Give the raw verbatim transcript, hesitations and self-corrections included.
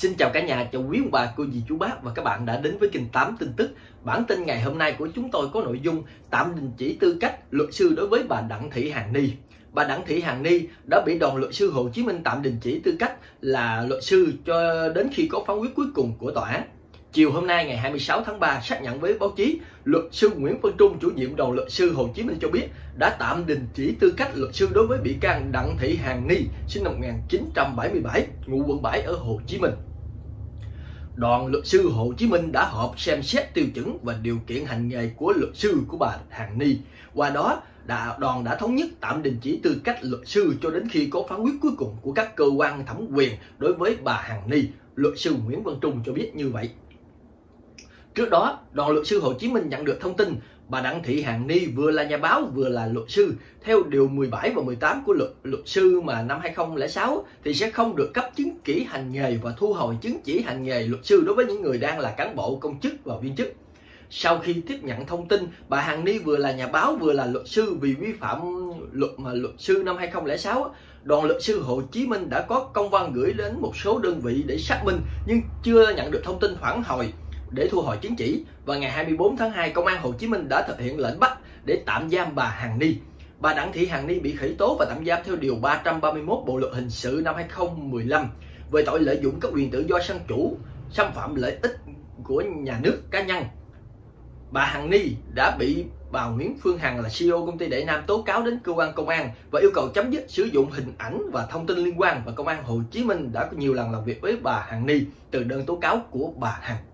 Xin chào cả nhà, chào quý ông bà, cô dì, chú bác và các bạn đã đến với kênh tám tin tức. Bản tin ngày hôm nay của chúng tôi có nội dung tạm đình chỉ tư cách luật sư đối với bà Đặng Thị Hàn Ni. Bà Đặng Thị Hàn Ni đã bị Đoàn Luật sư Hồ Chí Minh tạm đình chỉ tư cách là luật sư cho đến khi có phán quyết cuối cùng của tòa án. Chiều hôm nay ngày hai mươi sáu tháng ba, xác nhận với báo chí, luật sư Nguyễn Văn Trung, chủ nhiệm Đoàn Luật sư Hồ Chí Minh cho biết đã tạm đình chỉ tư cách luật sư đối với bị can Đặng Thị Hàn Ni, sinh năm một nghìn chín trăm bảy mươi bảy, ngụ quận bảy ở Hồ Chí Minh. Đoàn Luật sư Hồ Chí Minh đã họp xem xét tiêu chuẩn và điều kiện hành nghề của luật sư của bà Hàn Ni. Qua đó, đoàn đã thống nhất tạm đình chỉ tư cách luật sư cho đến khi có phán quyết cuối cùng của các cơ quan thẩm quyền đối với bà Hàn Ni. Luật sư Nguyễn Văn Trung cho biết như vậy. Trước đó, Đoàn Luật sư Hồ Chí Minh nhận được thông tin bà Đặng Thị Hàn Ni vừa là nhà báo vừa là luật sư. Theo điều mười bảy và mười tám của luật luật sư mà năm hai nghìn không trăm lẻ sáu thì sẽ không được cấp chứng chỉ hành nghề và thu hồi chứng chỉ hành nghề luật sư đối với những người đang là cán bộ, công chức và viên chức. Sau khi tiếp nhận thông tin bà Hàn Ni vừa là nhà báo vừa là luật sư vì vi phạm luật mà luật sư năm hai nghìn không trăm lẻ sáu, Đoàn Luật sư Hồ Chí Minh đã có công văn gửi đến một số đơn vị để xác minh nhưng chưa nhận được thông tin phản hồi để thu hồi chứng chỉ, và ngày hai mươi bốn tháng hai Công an Hồ Chí Minh đã thực hiện lệnh bắt để tạm giam bà Hàn Ni. Bà Đặng Thị Hàn Ni bị khởi tố và tạm giam theo điều ba trăm ba mươi mốt Bộ luật hình sự năm hai nghìn không trăm mười lăm về tội lợi dụng các quyền tự do dân chủ, xâm phạm lợi ích của nhà nước, cá nhân. Bà Hàn Ni đã bị bà Nguyễn Phương Hằng là xê e ô công ty Đại Nam tố cáo đến cơ quan công an và yêu cầu chấm dứt sử dụng hình ảnh và thông tin liên quan, và Công an Hồ Chí Minh đã có nhiều lần làm việc với bà Hàn Ni từ đơn tố cáo của bà Hàn.